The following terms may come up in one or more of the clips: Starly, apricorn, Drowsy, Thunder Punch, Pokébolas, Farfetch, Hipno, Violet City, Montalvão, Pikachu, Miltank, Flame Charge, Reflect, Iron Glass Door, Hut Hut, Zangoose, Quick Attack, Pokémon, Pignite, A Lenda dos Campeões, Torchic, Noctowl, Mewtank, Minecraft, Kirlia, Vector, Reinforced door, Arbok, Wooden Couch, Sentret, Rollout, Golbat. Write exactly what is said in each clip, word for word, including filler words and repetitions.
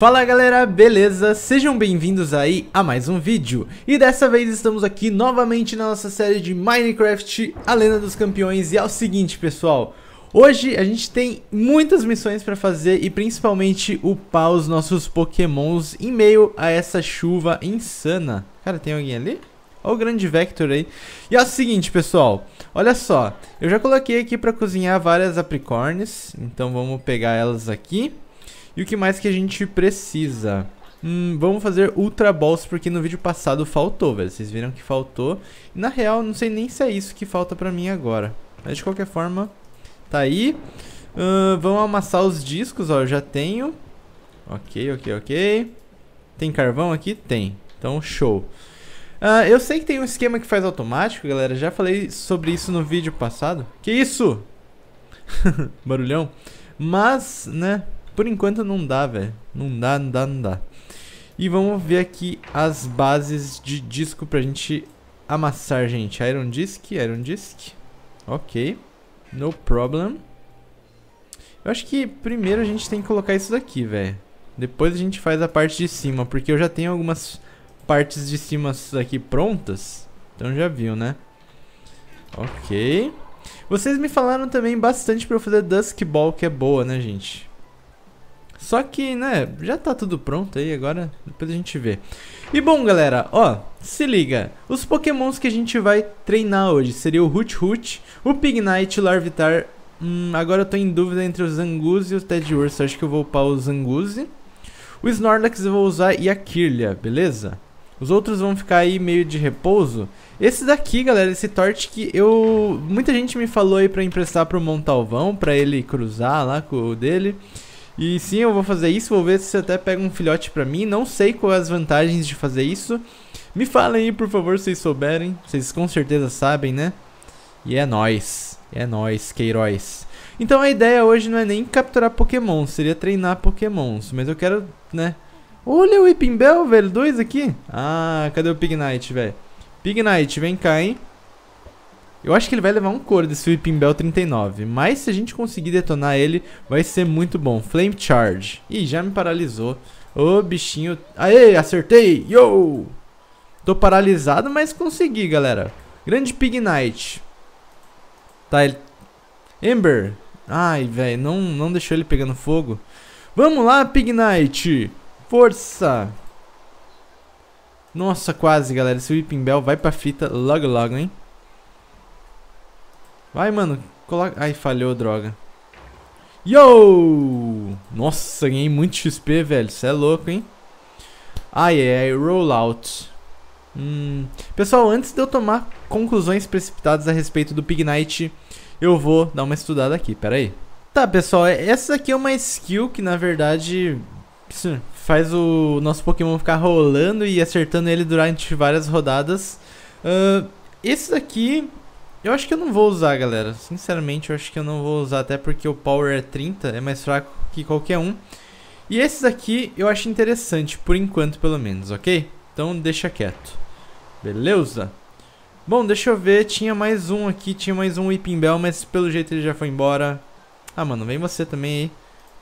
Fala galera, beleza? Sejam bem-vindos aí a mais um vídeo. E dessa vez estamos aqui novamente na nossa série de Minecraft, A Lenda dos Campeões. E é o seguinte, pessoal, hoje a gente tem muitas missões para fazer e principalmente upar os nossos Pokémons em meio a essa chuva insana. Cara, tem alguém ali? Olha o grande Vector aí. E é o seguinte, pessoal, olha só, eu já coloquei aqui para cozinhar várias apricornes, então vamos pegar elas aqui. E o que mais que a gente precisa? Hum, vamos fazer Ultra Balls, porque no vídeo passado faltou, velho. Vocês viram que faltou. Na real, não sei nem se é isso que falta pra mim agora. Mas de qualquer forma, tá aí. Uh, vamos amassar os discos, ó. Eu já tenho. Ok, ok, ok. Tem carvão aqui? Tem. Então, show. Uh, eu sei que tem um esquema que faz automático, galera. Já falei sobre isso no vídeo passado. Que isso? Barulhão. Mas, né... Por enquanto não dá, velho. Não dá, não dá, não dá. E vamos ver aqui as bases de disco pra gente amassar, gente. Iron Disc, Iron Disc. Ok. No problem. Eu acho que primeiro a gente tem que colocar isso daqui, velho. Depois a gente faz a parte de cima, porque eu já tenho algumas partes de cima aqui prontas. Então já viu, né? Ok. Vocês me falaram também bastante pra eu fazer Dusk Ball, que é boa, né, gente? Só que, né, já tá tudo pronto aí, agora depois a gente vê. E bom, galera, ó, se liga. Os pokémons que a gente vai treinar hoje seria o Hut Hut, o Pignite, o Larvitar. Hum, agora eu tô em dúvida entre o Zangoose e o Ted Urso. Acho que eu vou upar o Zangoose. O Snorlax eu vou usar e a Kirlia, beleza? Os outros vão ficar aí meio de repouso. Esse daqui, galera, esse Torchic, eu... Muita gente me falou aí pra emprestar pro Montalvão, pra ele cruzar lá com o dele. E sim, eu vou fazer isso, vou ver se você até pega um filhote pra mim. Não sei quais as vantagens de fazer isso. Me falem aí, por favor, se vocês souberem. Vocês com certeza sabem, né? E é nóis. É nóis, Queiroz. Então a ideia hoje não é nem capturar Pokémon, seria treinar Pokémons. Mas eu quero, né? Olha o Weepinbell, velho, dois aqui. Ah, cadê o Pignite, velho? Pignite, vem cá, hein? Eu acho que ele vai levar um couro desse Weepinbell trinta e nove, mas se a gente conseguir detonar ele, vai ser muito bom. Flame Charge. Ih, já me paralisou. Ô, bichinho. Aê, acertei. Yo! Tô paralisado, mas consegui, galera. Grande Pignite. Tá, ele... Ember. Ai, velho, não, não deixou ele pegando fogo. Vamos lá, Pignite. Força. Nossa, quase, galera. Esse Weepinbell vai pra fita logo, logo, hein? Vai, mano, coloca... Ai, falhou, droga. Yo! Nossa, ganhei muito X P, velho. Cê é louco, hein? Ai, ai, ai, rollout. Hum... Pessoal, antes de eu tomar conclusões precipitadas a respeito do Pignite, eu vou dar uma estudada aqui, pera aí. Tá, pessoal, essa aqui é uma skill que, na verdade, faz o nosso Pokémon ficar rolando e acertando ele durante várias rodadas. Uh, esse daqui... Eu acho que eu não vou usar, galera. Sinceramente, eu acho que eu não vou usar, até porque o Power é trinta, é mais fraco que qualquer um. E esses aqui eu acho interessante, por enquanto, pelo menos, ok? Então, deixa quieto. Beleza? Bom, deixa eu ver. Tinha mais um aqui, tinha mais um Weepinbell, mas pelo jeito ele já foi embora. Ah, mano, vem você também aí.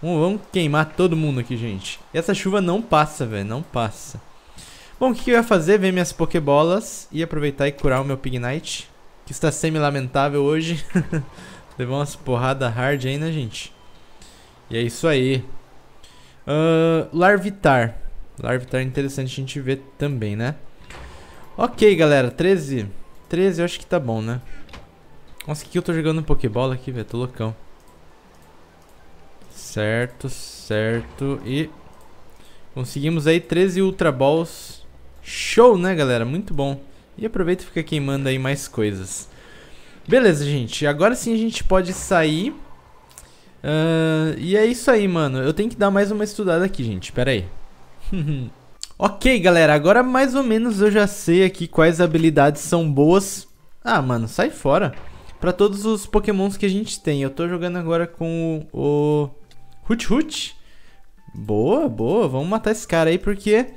Vamos, vamos queimar todo mundo aqui, gente. E essa chuva não passa, velho, não passa. Bom, o que, que eu ia fazer? Ver minhas Pokébolas e aproveitar e curar o meu Pignite, que está semi-lamentável hoje. Levou umas porradas hard aí, né, gente? E é isso aí. Uh, Larvitar. Larvitar é interessante a gente ver também, né? Ok, galera. treze. treze eu acho que tá bom, né? Nossa, que eu tô jogando um Pokébola aqui, velho. Tô loucão. Certo, certo. E conseguimos aí treze Ultra Balls. Show, né, galera? Muito bom. E aproveita e fica queimando aí mais coisas. Beleza, gente. Agora sim a gente pode sair. Uh, e é isso aí, mano. Eu tenho que dar mais uma estudada aqui, gente. Pera aí. Ok, galera. Agora mais ou menos eu já sei aqui quais habilidades são boas. Ah, mano, sai fora. Pra todos os pokémons que a gente tem. Eu tô jogando agora com o... Hut Hut. Boa, boa. Vamos matar esse cara aí porque...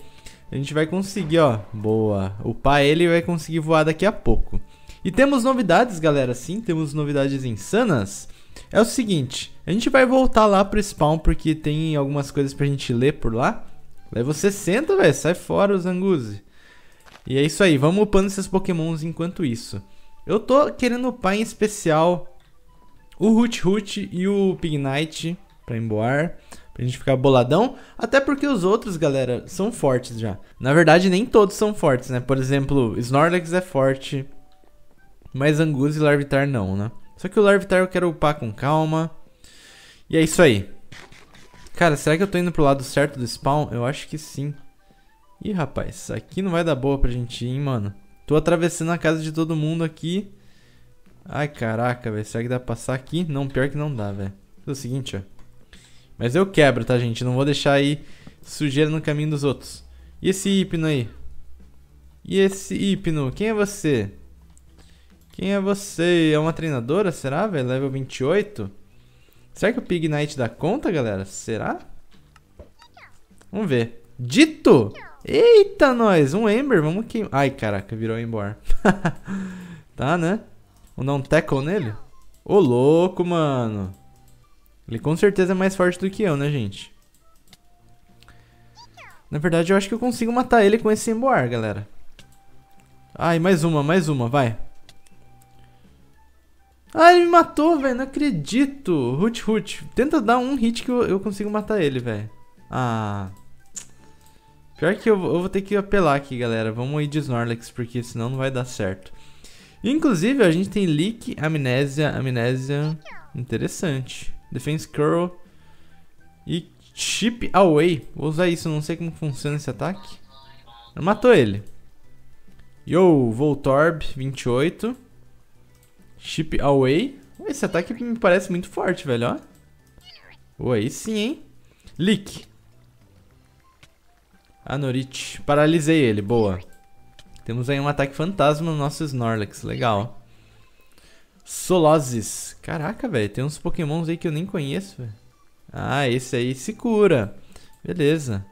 A gente vai conseguir, ó, boa, upar ele e vai conseguir voar daqui a pouco. E temos novidades, galera, sim, temos novidades insanas. É o seguinte, a gente vai voltar lá pro spawn porque tem algumas coisas pra gente ler por lá. Daí você senta, velho. Sai fora, o Zangoose. E é isso aí. Vamos upando esses pokémons enquanto isso. Eu tô querendo upar em especial o Hut Hut e o Pignite pra emboar. Pra gente ficar boladão. Até porque os outros, galera, são fortes já. Na verdade, nem todos são fortes, né? Por exemplo, Snorlax é forte. Mas Zangoose e Larvitar não, né? Só que o Larvitar eu quero upar com calma. E é isso aí. Cara, será que eu tô indo pro lado certo do spawn? Eu acho que sim. Ih, rapaz, aqui não vai dar boa pra gente ir, hein, mano. Tô atravessando a casa de todo mundo aqui. Ai, caraca, velho. Será que dá pra passar aqui? Não, pior que não dá, velho. É o seguinte, ó. Mas eu quebro, tá, gente? Não vou deixar aí sujeira no caminho dos outros. E esse Hipno aí? E esse Hipno? Quem é você? Quem é você? É uma treinadora, será, velho? Level vinte e oito? Será que o Pignite dá conta, galera? Será? Vamos ver. Dito! Eita, nós! Um Ember, vamos queimar. Ai, caraca, virou embora. Tá, né? Vamos dar um tackle nele? Ô, louco, mano. Ele com certeza é mais forte do que eu, né, gente? Na verdade, eu acho que eu consigo matar ele com esse emboar, galera. Ai, mais uma, mais uma, vai. Ah, ele me matou, velho, não acredito. Hut Hut, tenta dar um hit que eu, eu consigo matar ele, velho. Ah, pior que eu, eu vou ter que apelar aqui, galera. Vamos ir de Snorlax, porque senão não vai dar certo. Inclusive, a gente tem Leak, Amnésia, Amnésia. Interessante. Defense Curl e Ship Away. Vou usar isso, não sei como funciona esse ataque. Matou ele. Yo, Voltorb, vinte e oito. Ship Away. Esse ataque me parece muito forte, velho, ó. Oh, aí sim, hein. Leak. Anorit. Paralisei ele, boa. Temos aí um ataque fantasma no nosso Snorlax, legal. Solozes. Caraca, velho, tem uns pokémons aí que eu nem conheço, velho. Ah, esse aí se cura. Beleza.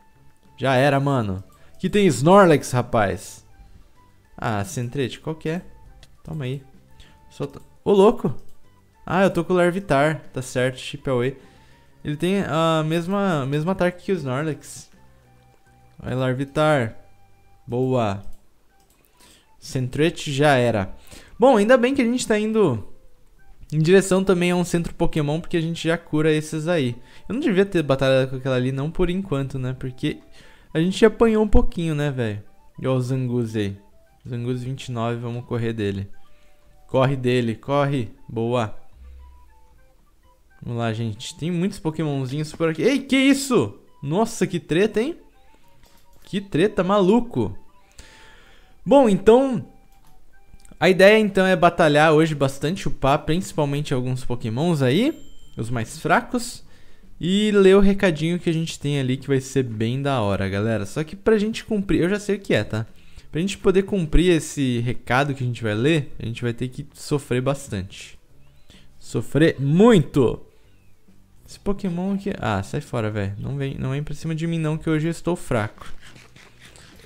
Já era, mano. Aqui tem Snorlax, rapaz. Ah, Sentret, qual que é? Toma aí. Ô, oh, louco! Ah, eu tô com o Larvitar, tá certo, Chip Away. Ele tem a mesma, mesmo ataque que o Snorlax. Vai, Larvitar. Boa. Sentret já era. Bom, ainda bem que a gente tá indo em direção também a um centro Pokémon, porque a gente já cura esses aí. Eu não devia ter batalhado com aquela ali, não, por enquanto, né? Porque a gente apanhou um pouquinho, né, velho? E ó, o Zangoose aí. Zangoose vinte e nove, vamos correr dele. Corre dele, corre. Boa. Vamos lá, gente. Tem muitos pokémonzinhos por aqui. Ei, que isso? Nossa, que treta, hein? Que treta, maluco. Bom, então... A ideia, então, é batalhar hoje bastante, upar principalmente alguns pokémons aí. Os mais fracos. E ler o recadinho que a gente tem ali, que vai ser bem da hora, galera. Só que pra gente cumprir... Eu já sei o que é, tá? Pra gente poder cumprir esse recado que a gente vai ler, a gente vai ter que sofrer bastante. Sofrer muito! Esse Pokémon aqui... Ah, sai fora, velho. Não vem, não vem pra cima de mim não, que hoje eu estou fraco.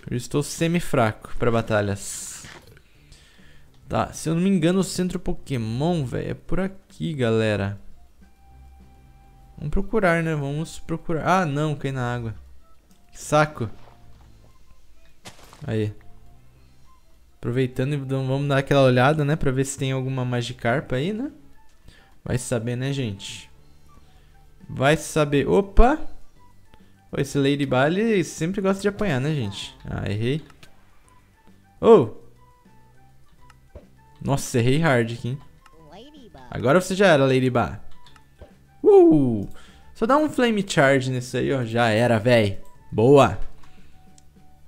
Eu estou semi-fraco pra batalhas. Tá, se eu não me engano, o centro Pokémon, velho, é por aqui, galera. Vamos procurar, né? Vamos procurar... Ah, não, cai na água. Saco. Aí. Aproveitando e vamos dar aquela olhada, né? Pra ver se tem alguma Magikarp aí, né? Vai saber, né, gente? Vai saber. Opa! Esse Ladybug sempre gosta de apanhar, né, gente? Ah, errei. Oh! Nossa, errei hard aqui, hein? Agora você já era, Ladybug. Uh! Só dá um Flame Charge nesse aí, ó. Já era, véi. Boa!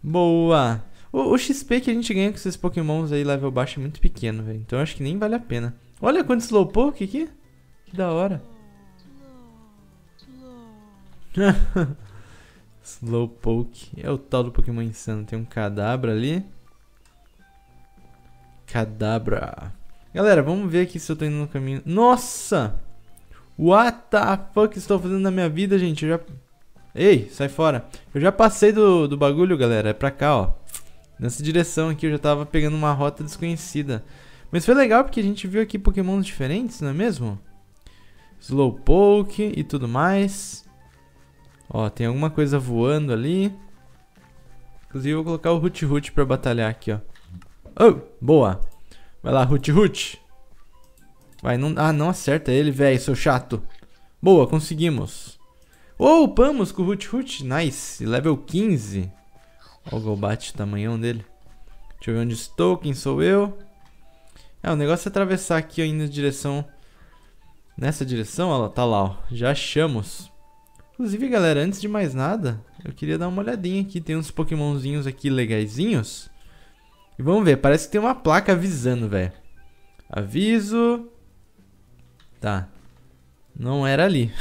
Boa! O X P que a gente ganha com esses pokémons aí level baixo é muito pequeno, velho. Então acho que nem vale a pena. Olha quanto Slowpoke aqui. Que da hora. Slowpoke. É o tal do Pokémon insano. Tem um Kadabra ali. Kadabra. Galera, vamos ver aqui se eu tô indo no caminho. Nossa! What the fuck estou fazendo na minha vida, gente? Eu já... Ei, sai fora. Eu já passei do, do bagulho, galera. É pra cá, ó. Nessa direção aqui eu já tava pegando uma rota desconhecida. Mas foi legal porque a gente viu aqui pokémons diferentes, não é mesmo? Slowpoke e tudo mais. Ó, tem alguma coisa voando ali. Inclusive eu vou colocar o Hut Hut pra batalhar aqui, ó. Oh, boa. Vai lá, Hut Hut. Vai, não... Ah, não acerta ele, velho, seu chato. Boa, conseguimos. Oh, upamos com o Hut Hut. Nice, level quinze. Olha o Golbat, o tamanhão dele. Deixa eu ver onde estou, quem sou eu. É, o negócio é atravessar aqui, ó, indo na direção... Nessa direção, ó, tá lá, ó. Já achamos. Inclusive, galera, antes de mais nada, eu queria dar uma olhadinha aqui. Tem uns pokémonzinhos aqui legaisinhos. E vamos ver, parece que tem uma placa avisando, velho. Aviso. Tá. Não era ali.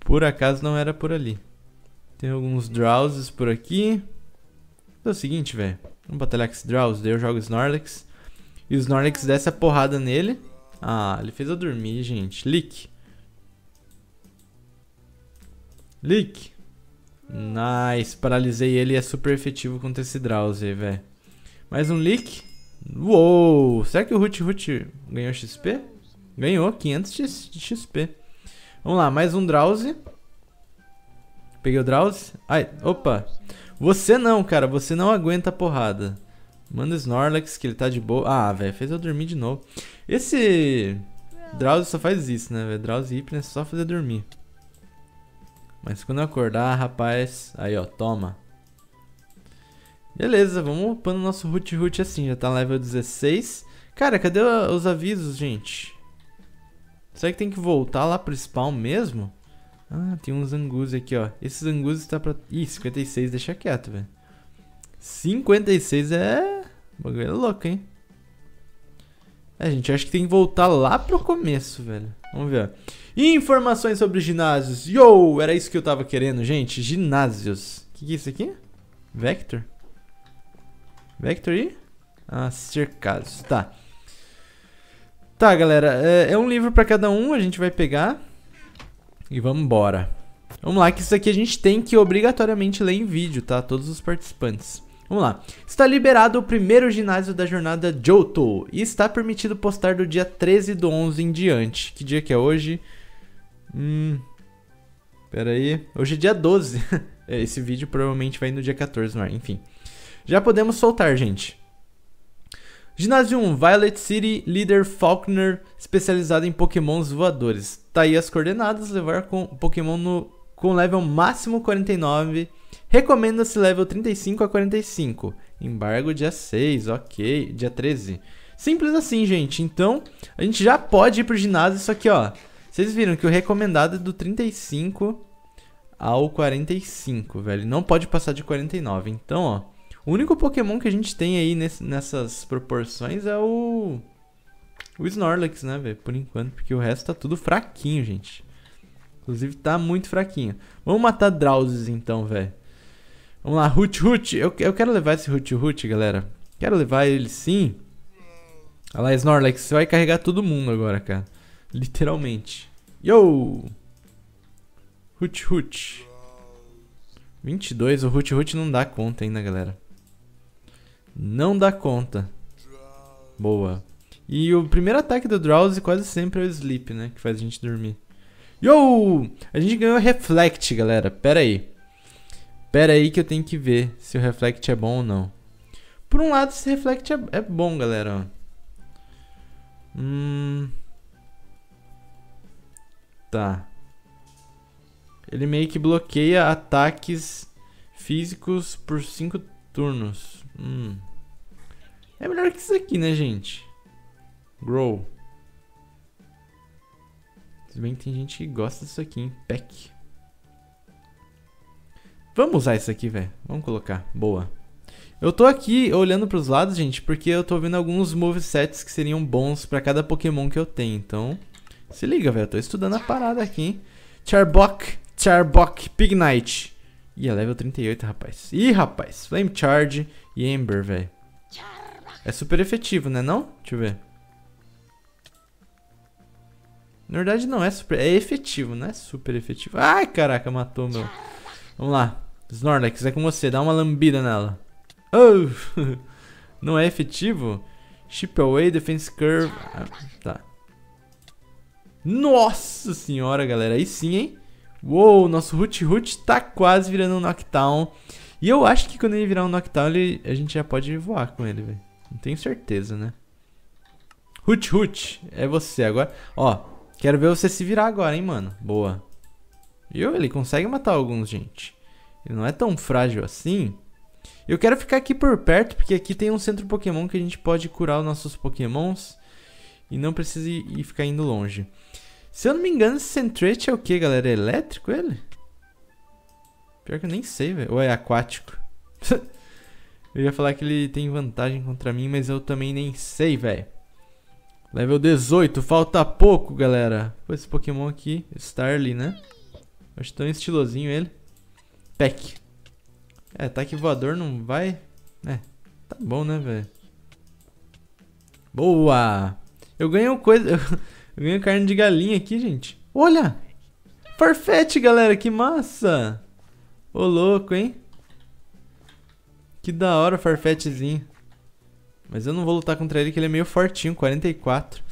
Por acaso não era por ali. Tem alguns Drowses por aqui. Então é o seguinte, velho. Vamos batalhar com esse Drowse, daí eu jogo Snorlax. E o Snorlax desce a porrada nele. Ah, ele fez eu dormir, gente. Lick. Lick. Nice. Paralisei ele e é super efetivo contra esse Drowsy, velho. Mais um Lick. Uou. Será que o Hut Hut ganhou X P? Ganhou quinhentos de X P. Vamos lá, mais um Drowsy. Peguei o Drowsy. Ai, opa. Você não, cara. Você não aguenta a porrada. Manda o Snorlax, que ele tá de boa. Ah, velho, fez eu dormir de novo. Esse Drowsy só faz isso, né, velho? Drowsy e Hypno é só fazer dormir. Mas quando eu acordar, rapaz... Aí, ó, toma. Beleza, vamos upando o nosso Hut Hut assim. Já tá level dezesseis. Cara, cadê os avisos, gente? Será que tem que voltar lá pro spawn mesmo? Ah, tem um Zangoose aqui, ó. Esse Zangoose tá pra... Ih, cinquenta e seis, deixa quieto, velho. cinquenta e seis é... O bagulho é louco, hein? É, gente, acho que tem que voltar lá pro começo, velho. Vamos ver, ó. Informações sobre ginásios. Yo, era isso que eu tava querendo, gente. Ginásios. O que, que é isso aqui? Vector? Vector e... Ah, cercados. Tá. Tá, galera. É, é um livro pra cada um. A gente vai pegar. E vamos embora. Vamos lá, que isso aqui a gente tem que obrigatoriamente ler em vídeo, tá? Todos os participantes. Vamos lá. Está liberado o primeiro ginásio da jornada Johto. E está permitido postar do dia treze do onze em diante. Que dia que é hoje? Hum... Pera aí. Hoje é dia doze. Esse vídeo provavelmente vai no dia quatorze, mas enfim. Já podemos soltar, gente. Ginásio um. Violet City, líder Faulkner, especializado em pokémons voadores. Tá aí as coordenadas. Levar com pokémon no... Com level máximo quarenta e nove, recomenda-se level trinta e cinco a quarenta e cinco. Embargo dia seis, ok, dia treze. Simples assim, gente. Então, a gente já pode ir pro ginásio. Isso aqui, ó. Vocês viram que o recomendado é do trinta e cinco ao quarenta e cinco, velho. Não pode passar de quarenta e nove. Então, ó. O único Pokémon que a gente tem aí nesse, nessas proporções é o... O Snorlax, né, velho? Por enquanto, porque o resto tá tudo fraquinho, gente. Inclusive tá muito fraquinho. Vamos matar Drowses então, velho. Vamos lá, Hut Hut. Eu, eu quero levar esse Hut Hut, galera. Quero levar ele sim. Olha lá, Snorlax. Você vai carregar todo mundo agora, cara. Literalmente. Yo! Hut Hut. vinte e dois. O Hut Hut não dá conta ainda, galera. Não dá conta. Boa. E o primeiro ataque do Drowse quase sempre é o Sleep, né? Que faz a gente dormir. Yo! A gente ganhou Reflect, galera. Pera aí. Pera aí que eu tenho que ver se o Reflect é bom ou não. Por um lado, esse Reflect é, é bom, galera. Hum... Tá. Ele meio que bloqueia ataques físicos por cinco turnos. Hum. É melhor que isso aqui, né, gente? Grow. Se bem que tem gente que gosta disso aqui, hein? Pack. Vamos usar isso aqui, velho. Vamos colocar. Boa. Eu tô aqui olhando pros lados, gente, porque eu tô vendo alguns movesets que seriam bons pra cada Pokémon que eu tenho. Então, se liga, velho. Eu tô estudando a parada aqui, hein? Arbok, Arbok, Pignite. Ih, é level trinta e oito, rapaz. Ih, rapaz. Flame Charge e Ember, velho. É super efetivo, né não? Deixa eu ver. Na verdade não é super, é efetivo, não é super efetivo. Ai, caraca, matou, meu. Vamos lá, Snorlax, é com você, dá uma lambida nela. Oh, não é efetivo? Ship Away, Defense Curve, ah, tá. Nossa senhora, galera, aí sim, hein. Uou, nosso Hut Hut tá quase virando um Noctown. E eu acho que quando ele virar um Noctowl, ele, a gente já pode voar com ele, velho. Não tenho certeza, né? Hut Hut, é você agora. Ó, quero ver você se virar agora, hein, mano. Boa. Viu? Ele consegue matar alguns, gente. Ele não é tão frágil assim. Eu quero ficar aqui por perto, porque aqui tem um centro Pokémon que a gente pode curar os nossos Pokémons. E não precisa ir, ir ficar indo longe. Se eu não me engano, esse Sentret é o que, galera? É elétrico ele? Pior que eu nem sei, velho. Ou é aquático? Eu ia falar que ele tem vantagem contra mim, mas eu também nem sei, velho. Level dezoito, falta pouco, galera. Pô, esse Pokémon aqui, Starly, né? Acho tão estilosinho ele. Pack. É, ataque voador não vai... É, tá bom, né, velho? Boa! Eu ganho coisa... Eu ganho carne de galinha aqui, gente. Olha! Farfetch, galera, que massa! Ô, louco, hein? Que da hora o Farfetchzinho. Mas eu não vou lutar contra ele, que ele é meio fortinho, quarenta e quatro.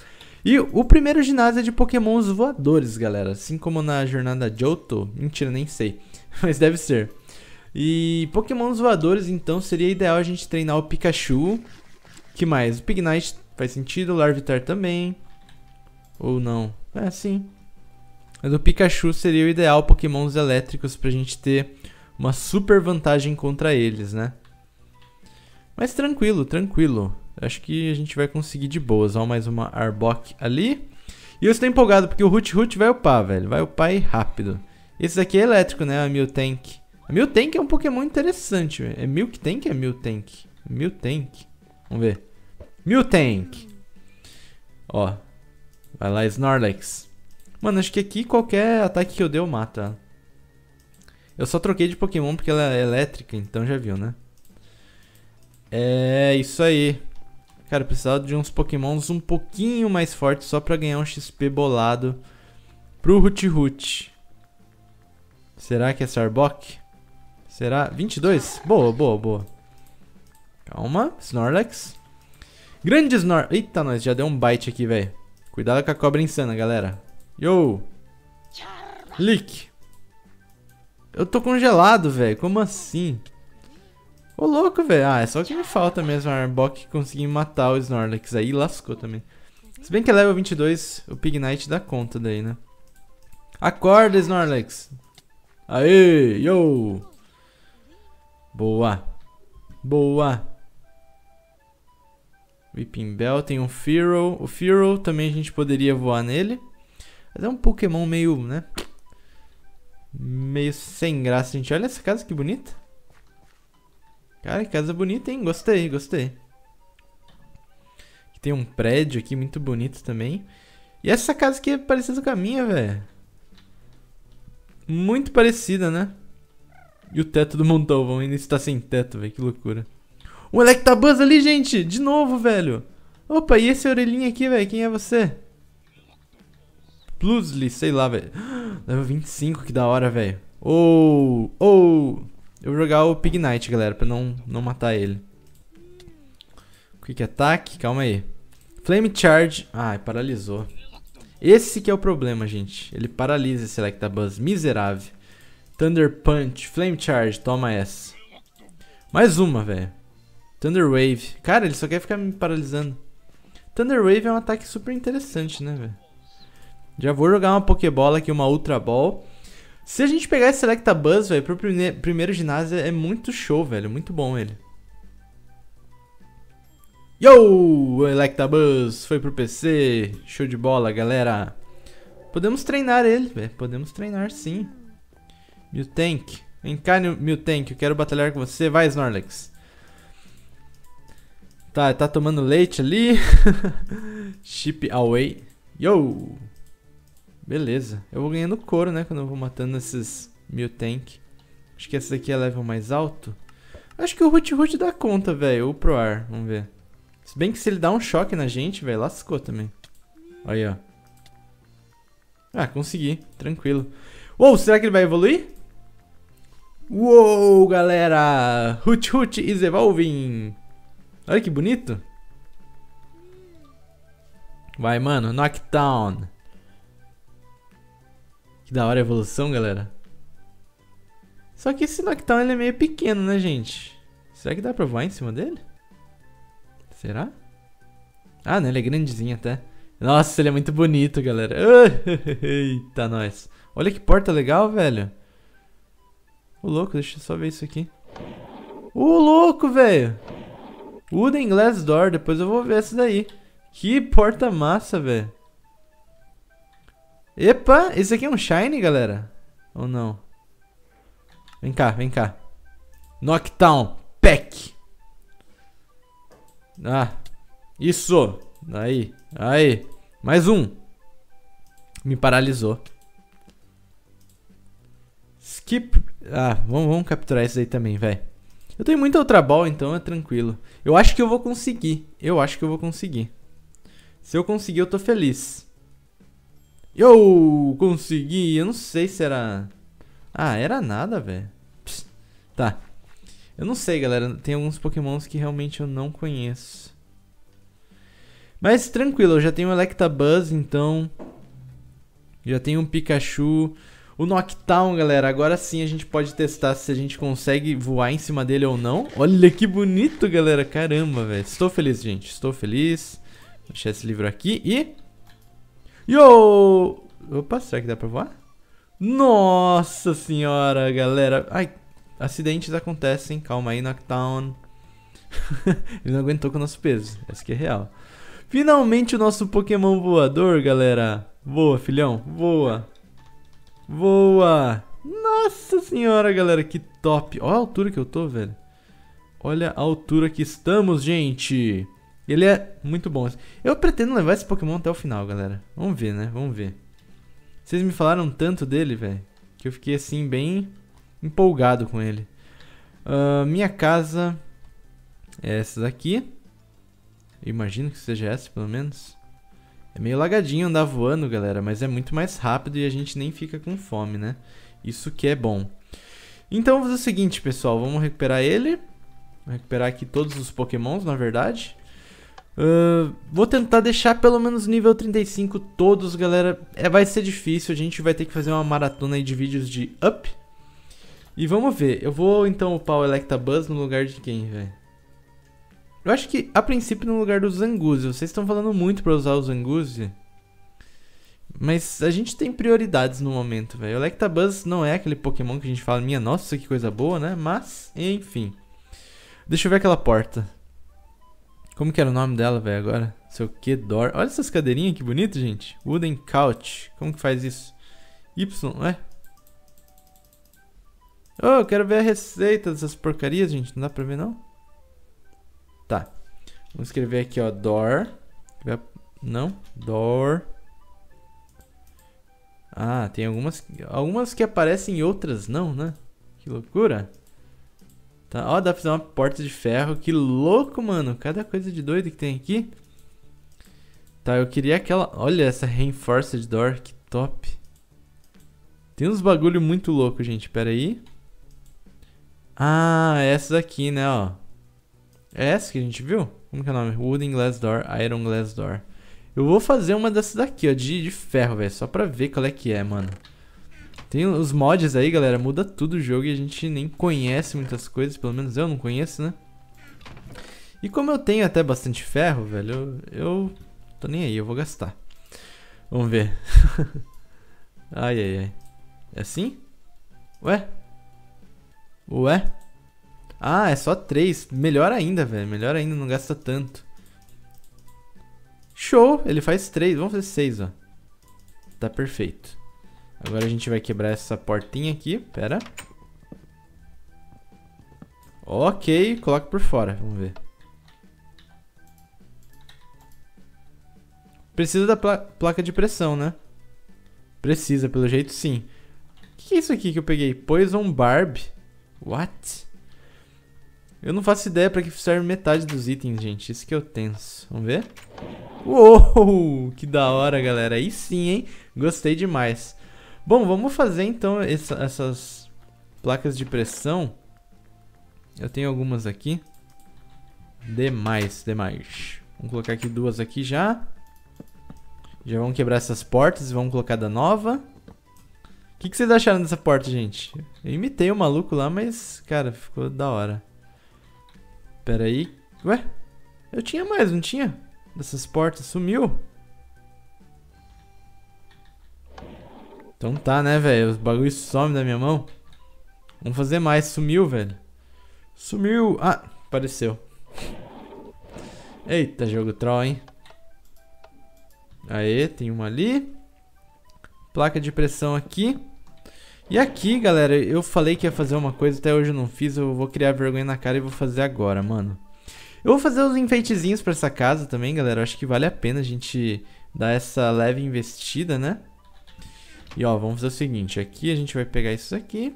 E o primeiro ginásio é de Pokémons voadores, galera. Assim como na jornada Johto. Mentira, nem sei. Mas deve ser. E Pokémons voadores, então, seria ideal a gente treinar o Pikachu. Que mais? O Pignite faz sentido, o Larvitar também. Ou não? É, sim. Mas o Pikachu seria o ideal, Pokémons elétricos, pra gente ter uma super vantagem contra eles, né? Mas tranquilo, tranquilo. Acho que a gente vai conseguir de boas. Ó, mais uma Arbok ali. E eu estou empolgado, porque o Hut Hut vai upar, velho. Vai upar e rápido. Esse daqui é elétrico, né? A Miltank. A Miltank é um Pokémon interessante, velho. É Miltank ou é Miltank? Miltank. Vamos ver. Miltank. Ó. Vai lá, Snorlax. Mano, acho que aqui qualquer ataque que eu der eu mato ela. Eu só troquei de Pokémon porque ela é elétrica, então já viu, né? É isso aí. Cara, eu precisava de uns Pokémons um pouquinho mais fortes só pra ganhar um X P bolado pro Hut Hut. Será que é Arbok? Será? vinte e dois? Boa, boa, boa. Calma, Snorlax. Grande Snor... Eita, nós já deu um bite aqui, velho. Cuidado com a cobra insana, galera. Yo! Lick! Eu tô congelado, velho. Como assim? Ô, louco, velho. Ah, é só que me falta mesmo a Arbok conseguir matar o Snorlax. Aí lascou também. Se bem que é level vinte e dois, o Pignite dá conta daí, né? Acorda, Snorlax! Aê! Yo! Boa! Boa! Weepinbell, tem um Fearow. O Fearow também a gente poderia voar nele. Mas é um Pokémon meio, né? Meio sem graça, gente. Olha essa casa que bonita. Cara, que casa bonita, hein? Gostei, gostei. Tem um prédio aqui muito bonito também. E essa casa aqui é parecida com a minha, velho. Muito parecida, né? E o teto do Montalvão ainda está sem teto, velho. Que loucura. O Electabuzz ali, gente! De novo, velho! Opa, e esse orelhinho aqui, velho? Quem é você? Plusly, sei lá, velho. Level vinte e cinco, que da hora, velho. Oh! Oh! Eu vou jogar o Pignite, galera, pra não, não matar ele. Quick Attack, calma aí. Flame Charge. Ai, paralisou. Esse que é o problema, gente. Ele paralisa esse Electabuzz, miserável. Thunder Punch, Flame Charge, toma essa. Mais uma, velho. Thunder Wave. Cara, ele só quer ficar me paralisando. Thunder Wave é um ataque super interessante, né, velho? Já vou jogar uma Pokébola aqui, uma Ultra Ball. Se a gente pegar esse Electabuzz, velho, pro prime primeiro ginásio é muito show, velho. Muito bom ele. Yo! Electabuzz foi pro P C. Show de bola, galera. Podemos treinar ele, velho. Podemos treinar, sim. Mewtank. Vem cá, Mewtank. Eu quero batalhar com você. Vai, Snorlax. Tá, tá tomando leite ali. Ship Away. Yo! Beleza. Eu vou ganhando couro, né? Quando eu vou matando esses Miltank. Acho que essa daqui é level mais alto. Acho que o Hut Hut dá conta, velho. Ou pro ar. Vamos ver. Se bem que se ele dá um choque na gente, velho, lascou também. Aí, ó. Ah, consegui. Tranquilo. Uou, será que ele vai evoluir? Uou, galera! Hut Hut is evolving! Olha que bonito. Vai, mano. Noctown. Que da hora a evolução, galera. Só que esse Noctown ele é meio pequeno, né, gente? Será que dá pra voar em cima dele? Será? Ah, não, ele é grandezinho até. Nossa, ele é muito bonito, galera. Eita, nós. Olha que porta legal, velho. Ô, louco, deixa eu só ver isso aqui. Ô, louco, velho. Wooden Glass Door, depois eu vou ver essa daí. Que porta massa, velho. Epa, esse aqui é um Shiny, galera? Ou não? Vem cá, vem cá. Noctown, Pack. Ah, isso. Aí, aí. Mais um. Me paralisou. Skip. Ah, vamos, vamos capturar esse aí também, velho. Eu tenho muita Ultra Ball, então é tranquilo. Eu acho que eu vou conseguir. Eu acho que eu vou conseguir. Se eu conseguir, eu tô feliz. Eu consegui. Eu não sei se era... Ah, era nada, velho. Tá. Eu não sei, galera. Tem alguns Pokémons que realmente eu não conheço. Mas tranquilo, eu já tenho o Electabuzz, então... Já tenho um Pikachu... O Noctown, galera, agora sim a gente pode testar se a gente consegue voar em cima dele ou não. Olha que bonito, galera, caramba, velho. Estou feliz, gente, estou feliz. Vou deixar esse livro aqui e... Yo! Opa, será que dá pra voar? Nossa senhora, galera. Ai, acidentes acontecem, calma aí, Noctown. Ele não aguentou com o nosso peso, essa que é real. Finalmente o nosso Pokémon voador, galera. Voa, filhão, voa. Voa! Nossa senhora, galera, que top! Olha a altura que eu tô, velho. Olha a altura que estamos, gente. Ele é muito bom. Eu pretendo levar esse Pokémon até o final, galera. Vamos ver, né? Vamos ver. Vocês me falaram tanto dele, velho, que eu fiquei, assim, bem empolgado com ele. Uh, minha casa é essa daqui. Eu imagino que seja essa, pelo menos. É meio lagadinho andar voando, galera, mas é muito mais rápido e a gente nem fica com fome, né? Isso que é bom. Então, vamos fazer o seguinte, pessoal. Vamos recuperar ele. Vou recuperar aqui todos os Pokémons, na verdade. Uh, vou tentar deixar pelo menos nível trinta e cinco todos, galera. É, vai ser difícil, a gente vai ter que fazer uma maratona aí de vídeos de up. E vamos ver. Eu vou, então, upar o Electabuzz no lugar de quem, velho? Eu acho que, a princípio, no lugar do Zangoose. Vocês estão falando muito pra usar o Zangoose. Mas a gente tem prioridades no momento, velho. O Electabuzz não é aquele Pokémon que a gente fala, minha nossa, que coisa boa, né? Mas, enfim. Deixa eu ver aquela porta. Como que era o nome dela, velho, agora? Seu que door. Olha essas cadeirinhas, que bonito, gente. Wooden Couch. Como que faz isso? Y, ué? Oh, eu quero ver a receita dessas porcarias, gente. Não dá pra ver, não? Tá, vamos escrever aqui, ó, door, não, door, ah, tem algumas, algumas que aparecem e outras não, né, que loucura, tá, ó, dá pra fazer uma porta de ferro, que louco, mano, cada coisa de doido que tem aqui, tá, eu queria aquela, olha essa reinforced door, que top, tem uns bagulho muito louco, gente, pera aí, ah, essa daqui, né, ó. É essa que a gente viu? Como que é o nome? Wooden Glass Door, Iron Glass Door. Eu vou fazer uma dessas daqui, ó, de, de ferro, velho, só pra ver qual é que é, mano. Tem os mods aí, galera, muda tudo o jogo e a gente nem conhece muitas coisas, pelo menos eu não conheço, né? E como eu tenho até bastante ferro, velho, eu, eu tô nem aí, eu vou gastar. Vamos ver. Ai, ai, ai. É assim? Ué? Ué? Ah, é só três. Melhor ainda, velho. Melhor ainda, não gasta tanto. Show! Ele faz três. Vamos fazer seis, ó. Tá perfeito. Agora a gente vai quebrar essa portinha aqui. Pera. Ok. Coloca por fora. Vamos ver. Precisa da pla- placa de pressão, né? Precisa, pelo jeito, sim. O que é isso aqui que eu peguei? Poison Barb? What? Eu não faço ideia pra que serve metade dos itens, gente. Isso que eu tenso. Vamos ver? Uou! Que da hora, galera. Aí sim, hein? Gostei demais. Bom, vamos fazer, então, essa, essas placas de pressão. Eu tenho algumas aqui. Demais, demais. Vamos colocar aqui duas aqui já. Já vamos quebrar essas portas e vamos colocar da nova. O que, que vocês acharam dessa porta, gente? Eu imitei o maluco lá, mas, cara, ficou da hora. Pera aí. Ué? Eu tinha mais, não tinha? Dessas portas, sumiu. Então tá, né, velho? Os bagulhos somem da minha mão. Vamos fazer mais. Sumiu, velho. Sumiu. Ah, apareceu. Eita, jogo troll, hein? Aê, tem uma ali. Placa de pressão aqui. E aqui, galera, eu falei que ia fazer uma coisa, até hoje eu não fiz. Eu vou criar vergonha na cara e vou fazer agora, mano. Eu vou fazer os enfeitezinhos pra essa casa também, galera. Eu acho que vale a pena a gente dar essa leve investida, né? E ó, vamos fazer o seguinte. Aqui a gente vai pegar isso aqui.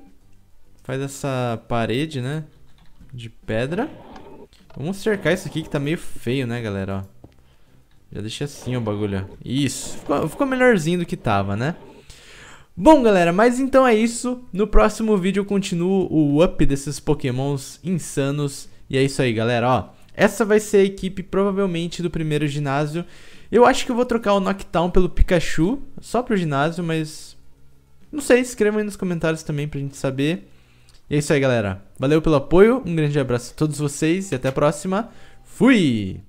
Faz essa parede, né? De pedra. Vamos cercar isso aqui que tá meio feio, né, galera? Ó. Já deixei assim o bagulho. Isso, ficou, ficou melhorzinho do que tava, né? Bom, galera, mas então é isso. No próximo vídeo eu continuo o up desses pokémons insanos. E é isso aí, galera, ó. Essa vai ser a equipe, provavelmente, do primeiro ginásio. Eu acho que eu vou trocar o Noctown pelo Pikachu, só pro ginásio, mas... não sei, escrevam aí nos comentários também pra gente saber. E é isso aí, galera. Valeu pelo apoio, um grande abraço a todos vocês e até a próxima. Fui!